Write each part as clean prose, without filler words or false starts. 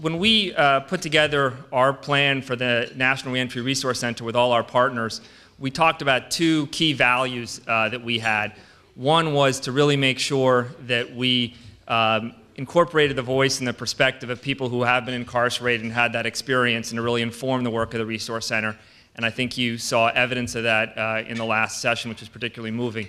when we put together our plan for the National Reentry Resource Center with all our partners, we talked about two key values that we had. One was to really make sure that we incorporated the voice and the perspective of people who have been incarcerated and had that experience, and to really inform the work of the Resource Center. And I think you saw evidence of that in the last session, which was particularly moving.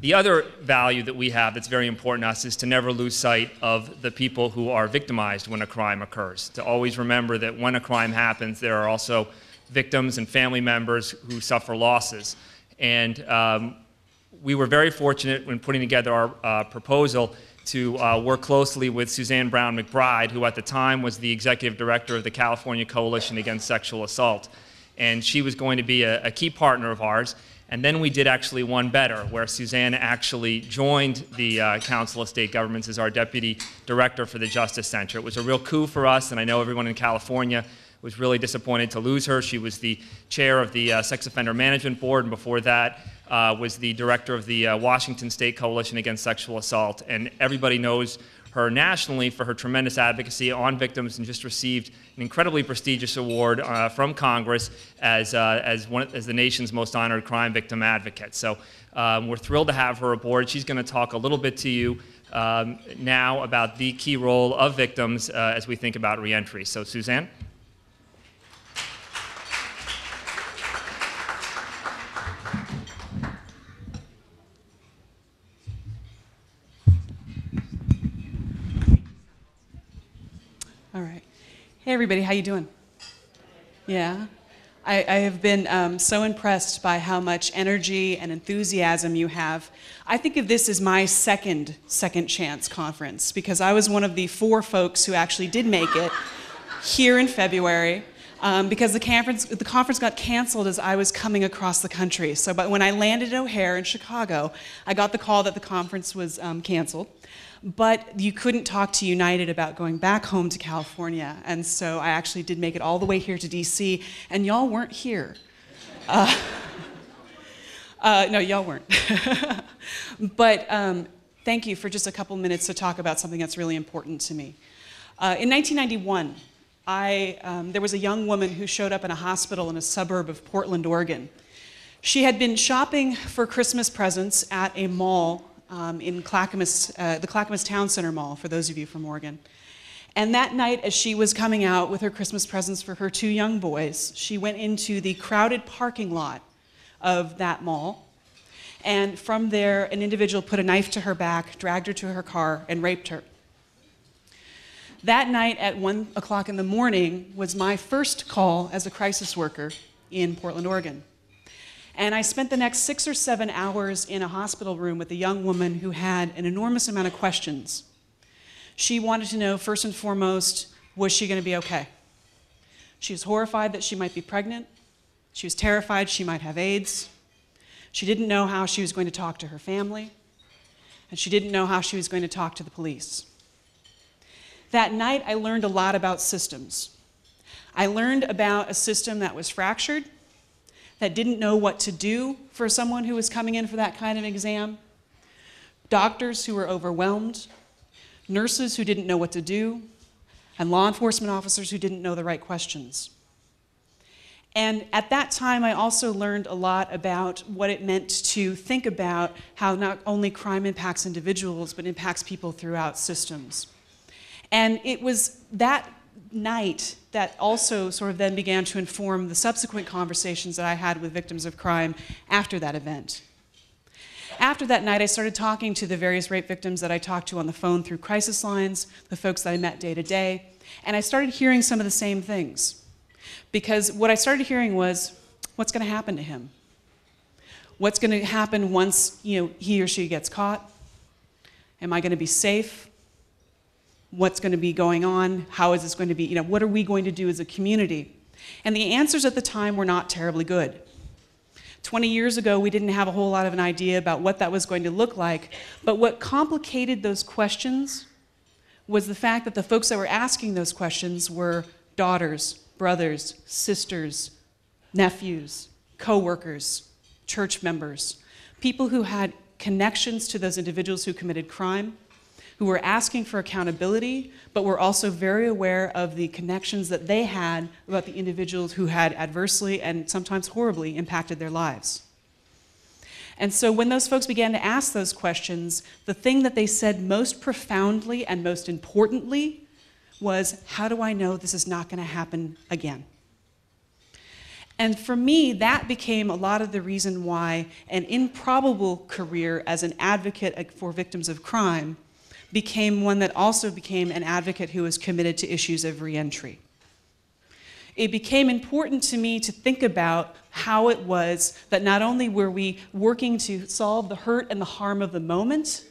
The other value that we have that's very important to us is to never lose sight of the people who are victimized when a crime occurs. To always remember that when a crime happens, there are also victims and family members who suffer losses. And we were very fortunate when putting together our proposal to work closely with Suzanne Brown-McBride, who at the time was the executive director of the California Coalition Against Sexual Assault. And she was going to be a key partner of ours. And then we did actually one better, where Suzanne actually joined the Council of State Governments as our deputy director for the Justice Center. It was a real coup for us, and I know everyone in California was really disappointed to lose her. She was the chair of the Sex Offender Management Board, and before that was the director of the Washington State Coalition Against Sexual Assault. And everybody knows her nationally for her tremendous advocacy on victims, and just received an incredibly prestigious award from Congress as the nation's most honored crime victim advocate. So we're thrilled to have her aboard. She's going to talk a little bit to you now about the key role of victims as we think about reentry. So Suzanne? All right. Hey, everybody. How you doing? Yeah. I have been so impressed by how much energy and enthusiasm you have. I think of this as my second chance conference, because I was one of the four folks who actually did make it here in February, because the conference got canceled as I was coming across the country. So, but when I landed at O'Hare in Chicago, I got the call that the conference was canceled. But you couldn't talk to United about going back home to California, and so I actually did make it all the way here to DC, and y'all weren't here. No, y'all weren't. But thank you for just a couple minutes to talk about something that's really important to me. In 1991, there was a young woman who showed up in a hospital in a suburb of Portland, Oregon. She had been shopping for Christmas presents at a mall in Clackamas, the Clackamas Town Center Mall, for those of you from Oregon. And that night, as she was coming out with her Christmas presents for her two young boys, she went into the crowded parking lot of that mall. And from there, an individual put a knife to her back, dragged her to her car, and raped her. That night at 1 o'clock in the morning was my first call as a crisis worker in Portland, Oregon. And I spent the next 6 or 7 hours in a hospital room with a young woman who had an enormous amount of questions. She wanted to know, first and foremost, was she going to be okay? She was horrified that she might be pregnant. She was terrified she might have AIDS. She didn't know how she was going to talk to her family. And she didn't know how she was going to talk to the police. That night, I learned a lot about systems. I learned about a system that was fractured, that didn't know what to do for someone who was coming in for that kind of exam, doctors who were overwhelmed, nurses who didn't know what to do, and law enforcement officers who didn't know the right questions. And at that time, I also learned a lot about what it meant to think about how not only crime impacts individuals, but impacts people throughout systems. And it was that night that also sort of then began to inform the subsequent conversations that I had with victims of crime after that event. After that night, I started talking to the various rape victims that I talked to on the phone through crisis lines, the folks that I met day to day, and I started hearing some of the same things. Because what I started hearing was, what's going to happen to him? What's going to happen once, he or she gets caught? Am I going to be safe? What's going to be going on? How is this going to be? What are we going to do as a community? And the answers at the time were not terribly good. 20 years ago, we didn't have a whole lot of an idea about what that was going to look like. But what complicated those questions was the fact that the folks that were asking those questions were daughters, brothers, sisters, nephews, coworkers, church members, people who had connections to those individuals who committed crime, who were asking for accountability, but were also very aware of the connections that they had about the individuals who had adversely and sometimes horribly impacted their lives. And so when those folks began to ask those questions, the thing that they said most profoundly and most importantly was, how do I know this is not going to happen again? And for me, that became a lot of the reason why an improbable career as an advocate for victims of crime became one that also became an advocate who was committed to issues of reentry. It became important to me to think about how it was that not only were we working to solve the hurt and the harm of the moment,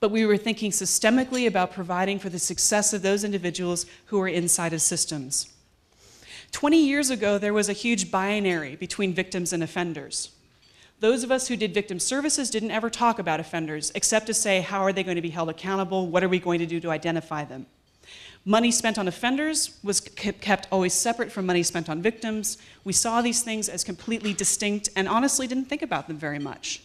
but we were thinking systemically about providing for the success of those individuals who are inside of systems. 20 years ago, there was a huge binary between victims and offenders. Those of us who did victim services didn't ever talk about offenders, except to say, how are they going to be held accountable? What are we going to do to identify them? Money spent on offenders was kept always separate from money spent on victims. We saw these things as completely distinct and honestly didn't think about them very much.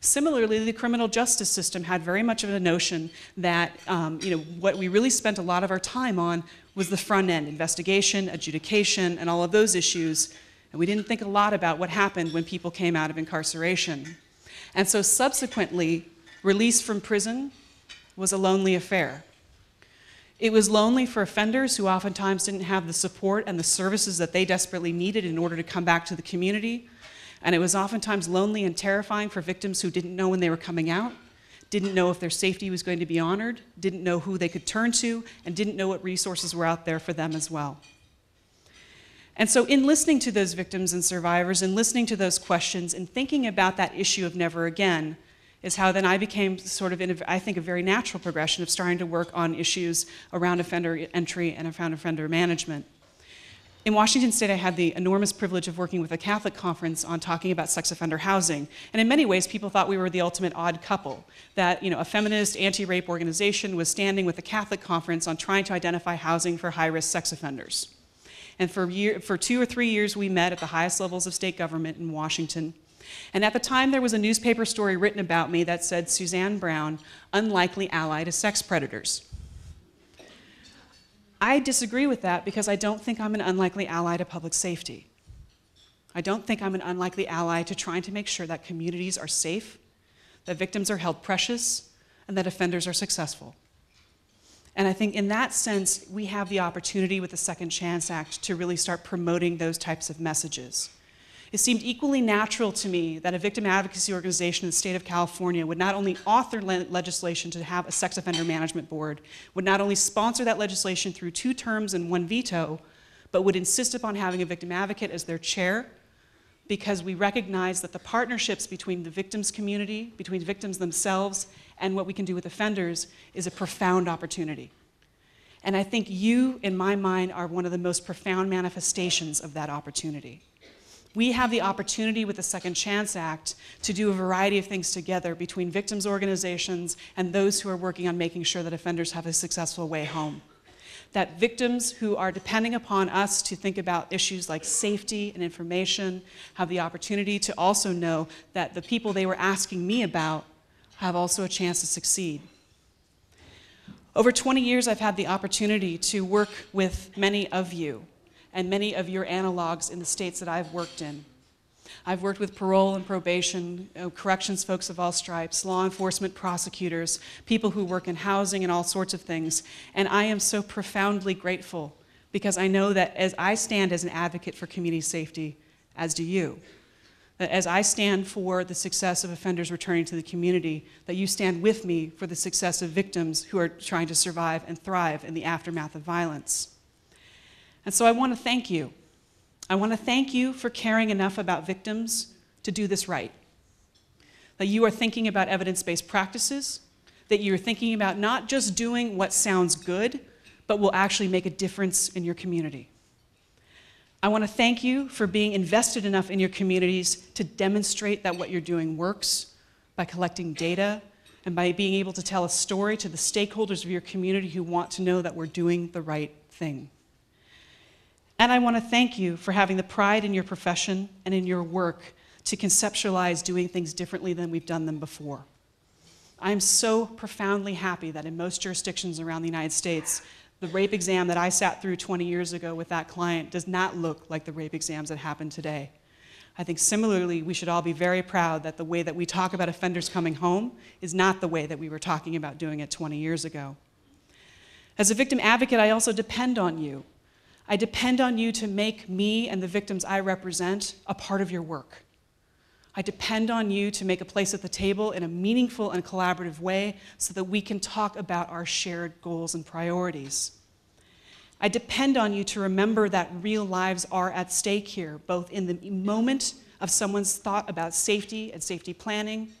Similarly, the criminal justice system had very much of a notion that what we really spent a lot of our time on was the front end, investigation, adjudication, and all of those issues. And we didn't think a lot about what happened when people came out of incarceration. And so subsequently, release from prison was a lonely affair. It was lonely for offenders who oftentimes didn't have the support and the services that they desperately needed in order to come back to the community. And it was oftentimes lonely and terrifying for victims who didn't know when they were coming out, didn't know if their safety was going to be honored, didn't know who they could turn to, and didn't know what resources were out there for them as well. And so in listening to those victims and survivors, and listening to those questions, and thinking about that issue of never again, is how then I became sort of, I think, a very natural progression of starting to work on issues around offender entry and around offender management. In Washington State, I had the enormous privilege of working with a Catholic conference on talking about sex offender housing. And in many ways, people thought we were the ultimate odd couple, that a feminist anti-rape organization was standing with a Catholic conference on trying to identify housing for high-risk sex offenders. And for 2 or 3 years, we met at the highest levels of state government in Washington. And at the time, there was a newspaper story written about me that said, Suzanne Brown, unlikely ally to sex predators. I disagree with that because I don't think I'm an unlikely ally to public safety. I don't think I'm an unlikely ally to trying to make sure that communities are safe, that victims are held precious, and that offenders are successful. And I think in that sense, we have the opportunity with the Second Chance Act to really start promoting those types of messages. It seemed equally natural to me that a victim advocacy organization in the state of California would not only author legislation to have a sex offender management board, would not only sponsor that legislation through 2 terms and 1 veto, but would insist upon having a victim advocate as their chair, because we recognize that the partnerships between the victims community, between victims themselves, and what we can do with offenders is a profound opportunity. And I think you, in my mind, are one of the most profound manifestations of that opportunity. We have the opportunity with the Second Chance Act to do a variety of things together between victims' organizations and those who are working on making sure that offenders have a successful way home. That victims who are depending upon us to think about issues like safety and information have the opportunity to also know that the people they were asking me about have also a chance to succeed. Over 20 years, I've had the opportunity to work with many of you and many of your analogs in the states that I've worked in. I've worked with parole and probation, corrections folks of all stripes, law enforcement prosecutors, people who work in housing and all sorts of things. And I am so profoundly grateful because I know that as I stand as an advocate for community safety, as do you, that as I stand for the success of offenders returning to the community, that you stand with me for the success of victims who are trying to survive and thrive in the aftermath of violence. And so I want to thank you. I want to thank you for caring enough about victims to do this right. That you are thinking about evidence-based practices, that you're thinking about not just doing what sounds good, but will actually make a difference in your community. I want to thank you for being invested enough in your communities to demonstrate that what you're doing works by collecting data and by being able to tell a story to the stakeholders of your community who want to know that we're doing the right thing. And I want to thank you for having the pride in your profession and in your work to conceptualize doing things differently than we've done them before. I'm so profoundly happy that in most jurisdictions around the United States, the rape exam that I sat through 20 years ago with that client does not look like the rape exams that happen today. I think similarly, we should all be very proud that the way that we talk about offenders coming home is not the way that we were talking about doing it 20 years ago. As a victim advocate, I also depend on you. I depend on you to make me and the victims I represent a part of your work. I depend on you to make a place at the table in a meaningful and collaborative way so that we can talk about our shared goals and priorities. I depend on you to remember that real lives are at stake here, both in the moment of someone's thought about safety and safety planning,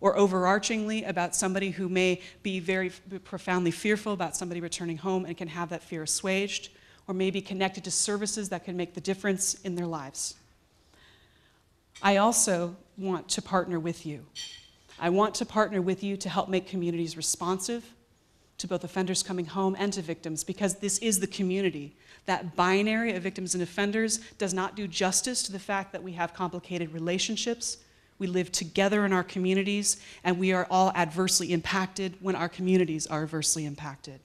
or overarchingly about somebody who may be very profoundly fearful about somebody returning home and can have that fear assuaged, or may be connected to services that can make the difference in their lives. I also want to partner with you. I want to partner with you to help make communities responsive to both offenders coming home and to victims, because this is the community. That binary of victims and offenders does not do justice to the fact that we have complicated relationships, we live together in our communities, and we are all adversely impacted when our communities are adversely impacted.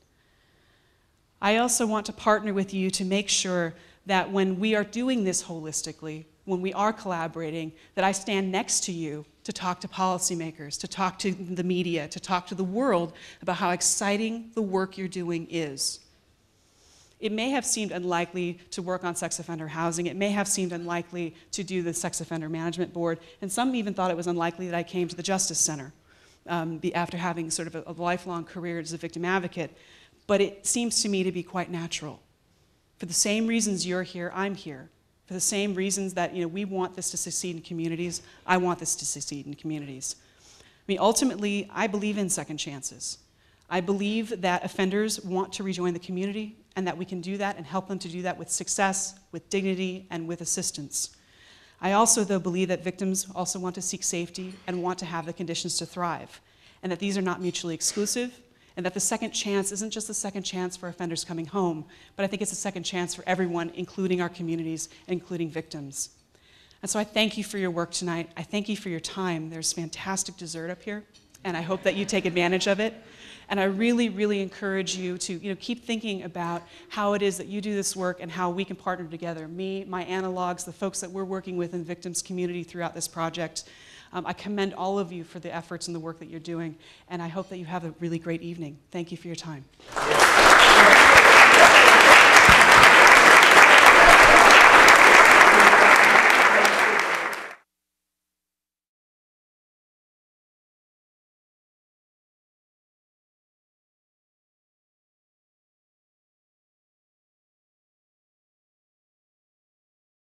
I also want to partner with you to make sure that when we are doing this holistically, when we are collaborating, that I stand next to you to talk to policymakers, to talk to the media, to talk to the world about how exciting the work you're doing is. It may have seemed unlikely to work on sex offender housing. It may have seemed unlikely to do the Sex Offender Management Board. And some even thought it was unlikely that I came to the Justice Center after having sort of a lifelong career as a victim advocate. But it seems to me to be quite natural. For the same reasons you're here, I'm here. For the same reasons that we want this to succeed in communities, I want this to succeed in communities. I mean, ultimately, I believe in second chances. I believe that offenders want to rejoin the community and that we can do that and help them to do that with success, with dignity, and with assistance. I also, though, believe that victims also want to seek safety and want to have the conditions to thrive, and that these are not mutually exclusive, and that the second chance isn't just the second chance for offenders coming home, but I think it's a second chance for everyone, including our communities, including victims. And so I thank you for your work tonight. I thank you for your time. There's fantastic dessert up here, and I hope that you take advantage of it. And I really, really encourage you to keep thinking about how it is that you do this work and how we can partner together. Me, my analogs, the folks that we're working with in victims' community throughout this project. I commend all of you for the efforts and the work that you're doing, and I hope that you have a really great evening. Thank you for your time.